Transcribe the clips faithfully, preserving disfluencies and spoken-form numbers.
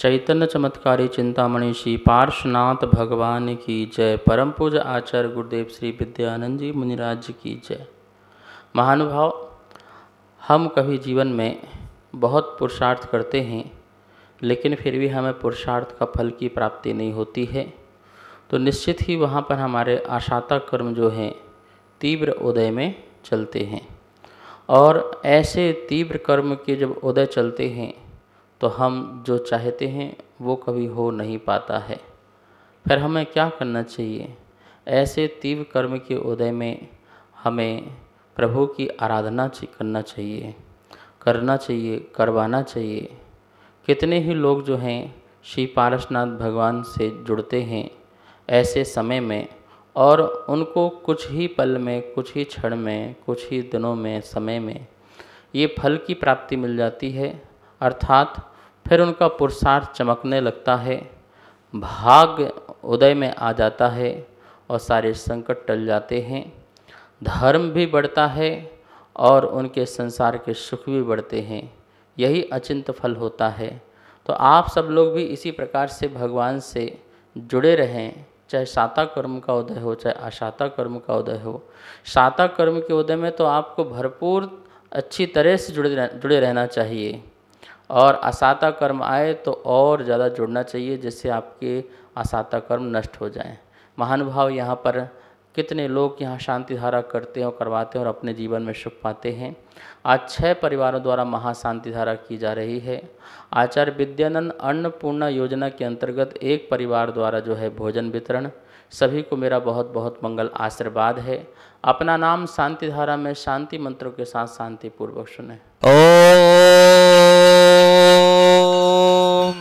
चैतन्य चमत्कारी चिंतामणि श्री पार्श्वनाथ भगवान की जय। परम पूज्य आचार्य गुरुदेव श्री विद्यानंद जी मुनिराज जी की जय। महानुभाव, हम कभी जीवन में बहुत पुरुषार्थ करते हैं, लेकिन फिर भी हमें पुरुषार्थ का फल की प्राप्ति नहीं होती है, तो निश्चित ही वहाँ पर हमारे आशाता कर्म जो हैं तीव्र उदय में चलते हैं। और ऐसे तीव्र कर्म के जब उदय चलते हैं तो हम जो चाहते हैं वो कभी हो नहीं पाता है। फिर हमें क्या करना चाहिए? ऐसे तीव्र कर्म के उदय में हमें प्रभु की आराधना करना चाहिए, करना चाहिए, करवाना चाहिए। कितने ही लोग जो हैं श्री पारसनाथ भगवान से जुड़ते हैं ऐसे समय में, और उनको कुछ ही पल में, कुछ ही क्षण में, कुछ ही दिनों में, समय में ये फल की प्राप्ति मिल जाती है। अर्थात फिर उनका पुरुषार्थ चमकने लगता है, भाग्य उदय में आ जाता है और सारे संकट टल जाते हैं, धर्म भी बढ़ता है और उनके संसार के सुख भी बढ़ते हैं। यही अचिंत फल होता है। तो आप सब लोग भी इसी प्रकार से भगवान से जुड़े रहें, चाहे साता कर्म का उदय हो, चाहे असाता कर्म का उदय हो। साता कर्म के उदय में तो आपको भरपूर अच्छी तरह से जुड़े जुड़े रहना चाहिए, और असाता कर्म आए तो और ज़्यादा जुड़ना चाहिए, जिससे आपके असाता कर्म नष्ट हो जाएं। महानुभाव, यहाँ पर कितने लोग यहाँ शांति धारा करते हैं और करवाते हैं और अपने जीवन में सुख पाते हैं। आज छः परिवारों द्वारा महाशांति धारा की जा रही है। आचार्य विद्यानंद अन्नपूर्णा योजना के अंतर्गत एक परिवार द्वारा जो है भोजन वितरण। सभी को मेरा बहुत बहुत मंगल आशीर्वाद है। अपना नाम शांति धारा में शांति मंत्रों के साथ शांतिपूर्वक सुने।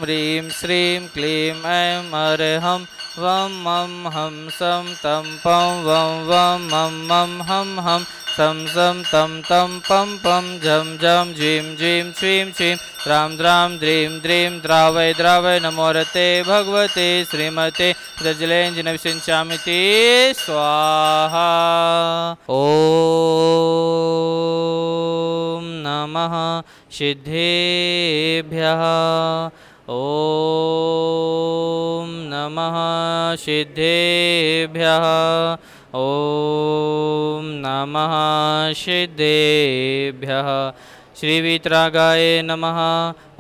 ह्रीं श्रीं क्लीं ऐं हरहं वम मम हम सम तम पम वम वम मम मम हम हम सम सम तम तम पम पम झम झम झीं झीं श्रीं श्रीं द्रां द्रां द्रीं द्रीं द्रावय द्रावय नमोरते भगवते श्रीमते रजलेंजनविषिञ्चामिति स्वाहा। ॐ नमः सिद्धेभ्यः। ॐ नमः सिद्धेभ्यः। ॐ नमः सिद्धेभ्यः। श्री वीतरागाय नमः।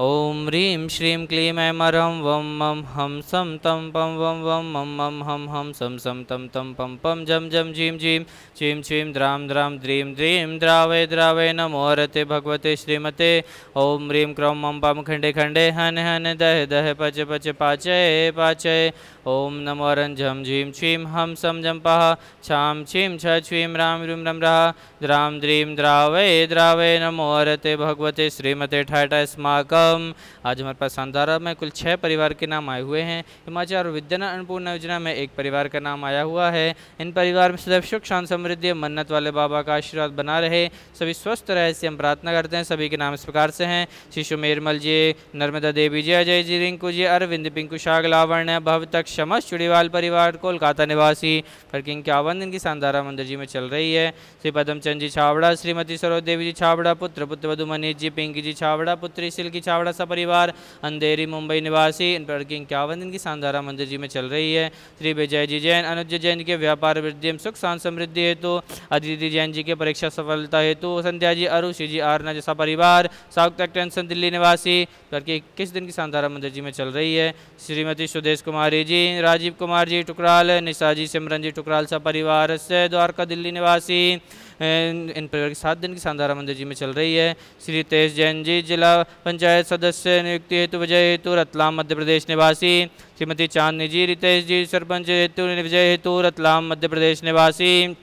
ॐ ह्रीं श्रीं क्लीं ऐं हरं वं मं हं सं तं पं वं वं मं मं हं हं सं सं तं तं पं पं झं झं झीं झीं श्रीं श्रीं द्रां द्रां द्रीं द्रीं द्रावय द्रावय नमोरते भगवते श्रीमते। ॐ ह्रीं क्रौं मं पं खण्डे खण्डे हन हन दह दह पच पच पाचय पाचय। ॐ नमोरं झं झीं छीं हं सं झं पः छां छीं छ छ्वीं रां ह्रीं रं रः द्रां द्रीं द्रावय द्रावय नमोरते भगवते श्रीमते ठाठा स्माकम। आज हमारे पास शानदारा में कुल छः परिवार के नाम आए हुए हैं। हिमाचल और विद्यानंद अन्नपूर्णा योजना में एक परिवार का नाम आया हुआ है। इन परिवार में सदैव सुख शांति समृद्धि मन्नत वाले बाबा का आशीर्वाद बना रहे, सभी स्वस्थ रहे, इससे हम प्रार्थना करते हैं। सभी के नाम इस प्रकार से हैं: शिशु मेरमल जी, नर्मदा देवी जी, अजय जी, रिंकू जी, अरविंद, पिंकू, शाग, लावण्य, भव तक, क्षमश चुड़ीवाल परिवार कोलकाता निवासी। फर्किंग के आवन इनकी शानदारा मंदिर जी में चल रही है। श्री पद्मचंद जी छावड़ा, श्रीमती सरोज देवी जी छावड़ा, पुत्र पुत्र मनीष जी, पिंकी जी छावड़ा, पुत्री सिल्की छावड़ा सपरिवार अंधेरी मुंबई निवासी। इन पर इक्यावन दिन की शानदारा मंदिर जी में चल रही है। श्री विजय जी जैन, अनुज जैन के व्यापार वृद्धि सुख शांत समृद्धि हेतु, अदिति जैन जी के परीक्षा सफलता हेतु, संध्या जी, अरुषि जी, आरना जैसा परिवार साउथ तक टेंशन दिल्ली निवासी। करके इक्कीस दिन की शानदारा मंदिर जी में चल रही है। श्रीमती सुदेश कुमारी जी, राजीव कुमार जी टुकराल, निशा जी, सिमरन जी टुकराल सपरिवार से द्वारका दिल्ली निवासी। इन परिवार की सात दिन की शानदारा मंदिर जी में चल रही है। श्री तेज जैन जी, जिला पंचायत सदस्य नियुक्ति हेतु विजय हेतु, रतलाम मध्य प्रदेश निवासी। श्रीमती चांदनी जी, रितेश जी सरपंच हेतु विजय हेतु, रतलाम मध्य प्रदेश निवासी।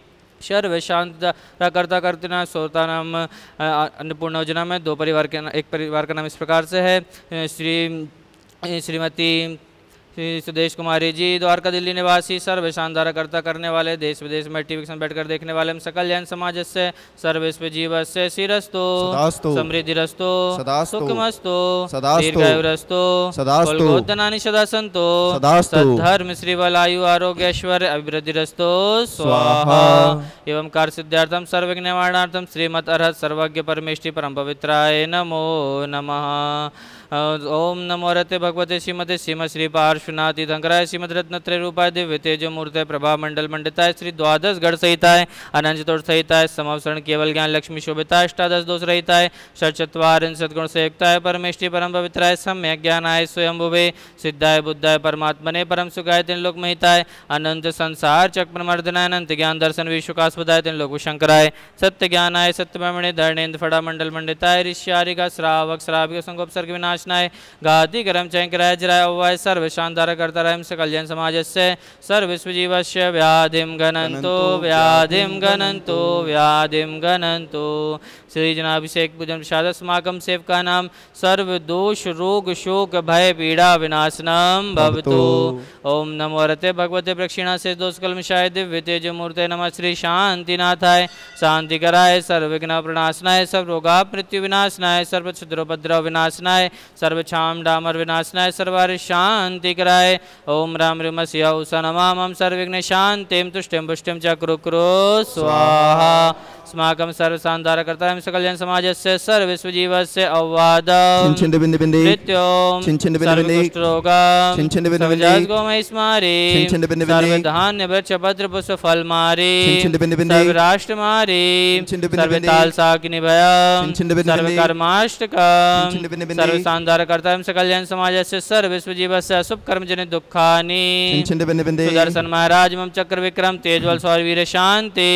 शर्व शांत करता करते ना श्रोता नाम अन्नपूर्णा योजना में दो परिवार के एक परिवार का नाम इस प्रकार से है। श्री श्रीमती श्री सुदेश कुमारी जी, द्वारका दिल्ली निवासी, सर्व शानदारा करता करने वाले, देश विदेश में टीवी बैठ कर देखने वाले हम सकल जैन समाज से सर्वेश जीवस्य शिरस्तो समृद्धि रस्तो सुखमस्तो दीर्घायुरस्तो कोलकोतनानि सदा संतो सद्धर्म श्री बलायु आरोग्य ऐश्वर्य अभिवृद्धि रस्तो स्वाहा। एवं कार्य सिद्धार्थम सर्वज्ञ निवारणार्थम श्रीमद् अर्हत् सर्वज्ञ परमेष्टि परम पवित्राय नमो नमः। ओम नमो रते भगवते श्रीमते श्रीम श्री पार्श्वनाथ धंकराय श्रीमद रत्नत्रय रूपाय दिव्य तेज मूर्तय प्रभा मंडल मंडिताय श्री द्वादश गढ़ सहिताय अनंत तोड़ सहिताय समावसरण केवल ज्ञान लक्ष्मी शोभिताय अष्टादश दोष रहिताय षट्चत्वारिंशत् सद्गुण संयुक्ताय परमेष्टि परम पवित्राय सम्यक ज्ञानाय स्वयंभुवे सिद्धाय बुद्धाय परमात्मने परम सुखाय तीन लोक महिताय अनंत संसार चक्र मर्दनाय अनंत ज्ञान दर्शन विश्वकास्पदाय तीन लोक शंकराय सत्य ज्ञानाय सत्यमणि धरणेन्द्र फड़ा मंडल मंडिताय ऋष्यारिका श्रावक श्राविक संगोप सर्ग विनाशनाय गाति करम चैंकराय जराय ओवाय सर्व शानदार कर्तराय सकल जन समाजस्य सर्व विश्वजीवस्य व्याधिम गणन्तो व्याधिम गणन्तो व्याधिम गणन्तो श्री जनाभिषेक पूजन प्रसाद अस्माकं सेवका नाम सर्व दोष रोग शोक भय पीड़ा विनाशनम भवतु। ओम नमो रते भगवते प्रक्षिणा से दोष कलमशाय दिव्य तेज मूर्ते नमः श्री शांतिनाथाय शांति कराय सर्वविघ्न प्रणाशनाय सर्व रोगा मृत्यु विनाशनाय सर्व क्षुद्रोपद्रव विनाशनाय सर्व क्षाम डामर विनाशनाय सर्वारि शांति कराय। ओम राम रीम सिया उषा नमामं सर्वविघ्न शांतिं तुष्टिं पुष्टिं च कुरु कुरु स्वाहा। अस्माकं सर्व शानदार कर्तराय सकलजन समाजस्य सर्व विश्वजीवस्य अववादं नित्यं सर्वकुष्ठ रोगं सर्वजात गोमय स्मारीं सर्व धान्य वृक्ष पत्र पुष्प फल मारीं सर्व राष्ट्र मारीं सर्व ताल साकिनी भयं सर्व कर्माष्टकं सर्व शानदार कर्तराय सकलजन समाजस्य सर्व विश्वजीवस्य अशुभ कर्मजन्य दुःखानि सुदर्शन महाराज मम चक्र विक्रम तेजवल सौर वीर शांति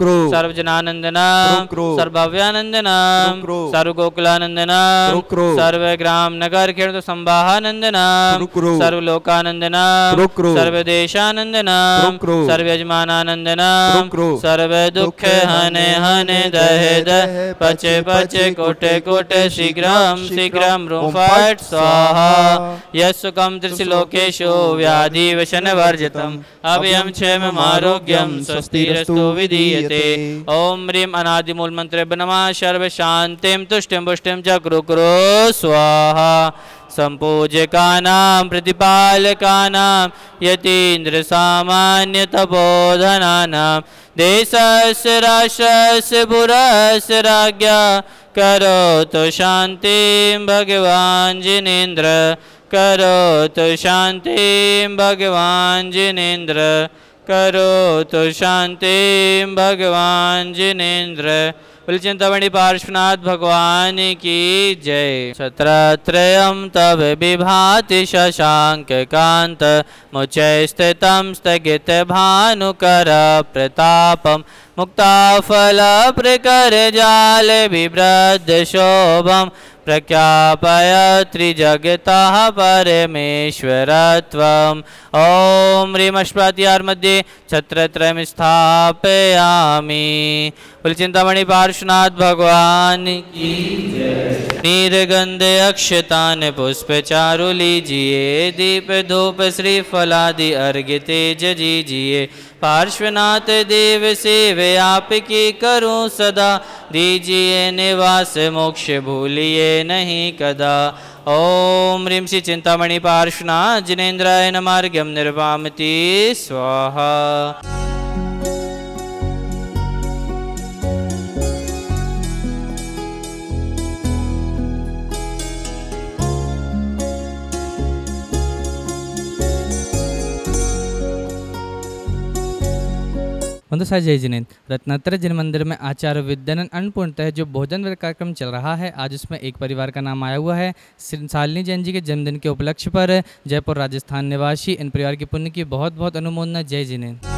सर्वजनानंद सर्वभव्यानंदनाम सर्वगोकुलानंदनाम सर्वग्राम नगर खेड़ संवाहानंदनाम सर्वलोकानंदनाम सर्वदेशानंदनाम सर्वयजमानानंदनाम सर्व दुख हने हने दहे दहे पचे पचे कोटे कोटे शीघ्रम शीघ्रम रूम फट स्वाहा। यस्सुखम त्रिलोकेशो व्याधि वशन वर्जितम अभयम क्षेमम आरोग्यम स्वस्तिरस्तु विधीयते। ओम ह्रीं अनादिमूल मंत्रेभ्यो नमः सर्व शांतिं तुष्टिं पुष्टिं च कुरु कुरु स्वाहा। सम्पूज्यकानां प्रतिपालकानां यतीन्द्र सामान्य तपोधनानां देशस्य राष्ट्रस्य पुरस्य राज्ञा करोतु शांतिं भगवान् जिनेन्द्र करोतु शांतिं भगवान् जिनेन्द्र करोतु शांतिं भगवान् जिनेन्द्र। बोले चिंतामणि पार्श्वनाथ भगवान की जय। सत्रत्रयम् तव विभाति शशांक कांत मुचे स्थितं स्थगित भानुकर प्रतापम् मुक्ताफल प्रकर जाल विवृद्ध शोभम प्रख्यापय त्रिजगतः परमेश्वरत्वम्। ओम ह्रीं अष्टप्रत्याहार मध्ये छत्रत्रयम् स्थापयामि। बोले चिंतामणि पार्श्वनाथ भगवान की जय। नीरगंध अक्षतान पुष्प चारु लीजिए दीप धूप श्री फलादि अर्घ्य तेज दीजिए पार्श्वनाथ देव सेवे आपकी करूं सदा दीजिए निवास मोक्ष भूलिए नहीं कदा। ओम ह्रीं श्री चिंतामणि पार्श्वनाथ जिनेन्द्राय नमार्घ्यं निर्वामति स्वाहा। बंधुसाई जय जिनेन्द्र। रत्नत्रय जिन मंदिर में आचार्य विद्यानंद अन्नपूर्णा जो भोजन वर्ग कार्यक्रम चल रहा है, आज उसमें एक परिवार का नाम आया हुआ है। शालिनी जैन जी के जन्मदिन के उपलक्ष्य पर जयपुर राजस्थान निवासी इन परिवार के पुण्य की बहुत बहुत अनुमोदना। जय जिनेन्द्र।